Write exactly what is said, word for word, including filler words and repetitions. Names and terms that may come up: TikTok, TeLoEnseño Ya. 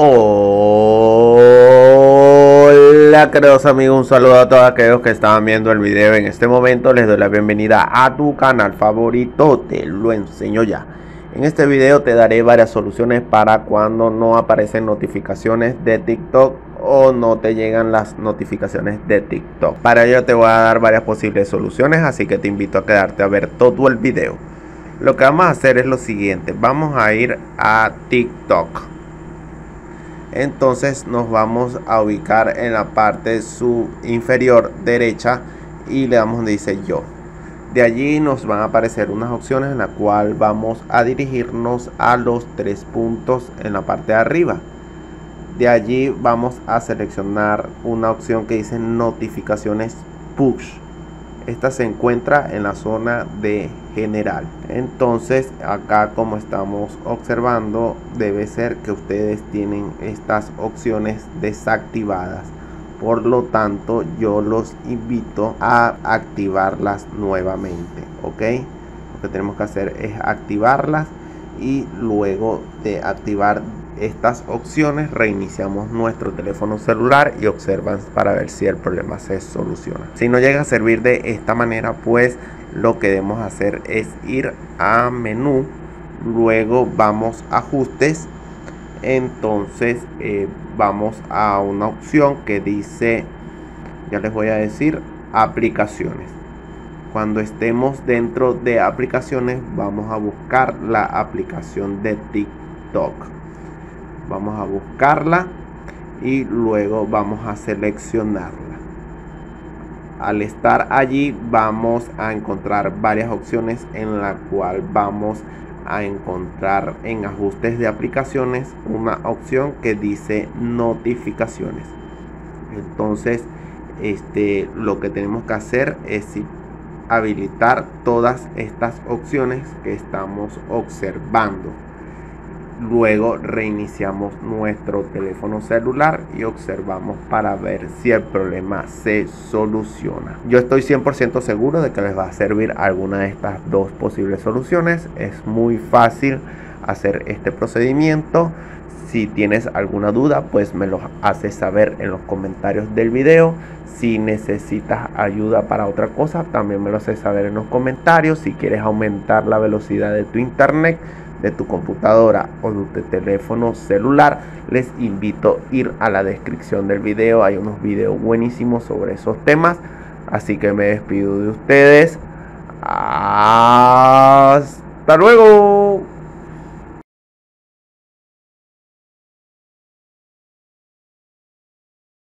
Hola queridos amigos, un saludo a todos aquellos que estaban viendo el video en este momento. Les doy la bienvenida a tu canal favorito, te lo enseño ya. En este video te daré varias soluciones para cuando no aparecen notificaciones de TikTok o no te llegan las notificaciones de TikTok. Para ello te voy a dar varias posibles soluciones, así que te invito a quedarte a ver todo el video. Lo que vamos a hacer es lo siguiente: vamos a ir a TikTok. Entonces nos vamos a ubicar en la parte sub inferior derecha y le damos donde dice yo. De allí nos van a aparecer unas opciones en la cual vamos a dirigirnos a los tres puntos en la parte de arriba. De allí vamos a seleccionar una opción que dice notificaciones push. Esta se encuentra en la zona de general. Entonces acá, como estamos observando, debe ser que ustedes tienen estas opciones desactivadas. Por lo tanto, yo los invito a activarlas nuevamente, ¿ok? Lo que tenemos que hacer es activarlas y luego de activar estas opciones reiniciamos nuestro teléfono celular y observan para ver si el problema se soluciona. Si no llega a servir de esta manera, pues lo que debemos hacer es ir a menú, luego vamos a ajustes. Entonces eh, vamos a una opción que dice, ya les voy a decir, aplicaciones. Cuando estemos dentro de aplicaciones vamos a buscar la aplicación de TikTok. Vamos a buscarla y luego vamos a seleccionarla. Al estar allí vamos a encontrar varias opciones en la cual vamos a encontrar en ajustes de aplicaciones una opción que dice notificaciones. Entonces este, lo que tenemos que hacer es habilitar todas estas opciones que estamos observando. Luego reiniciamos nuestro teléfono celular y observamos para ver si el problema se soluciona. Yo estoy cien por ciento seguro de que les va a servir alguna de estas dos posibles soluciones. Es muy fácil hacer este procedimiento. Si tienes alguna duda, pues me los haces saber en los comentarios del video. Si necesitas ayuda para otra cosa, también me lo haces saber en los comentarios. Si quieres aumentar la velocidad de tu internet, de tu computadora o de tu teléfono celular, les invito a ir a la descripción del video. Hay unos videos buenísimos sobre esos temas. Así que me despido de ustedes. Hasta luego.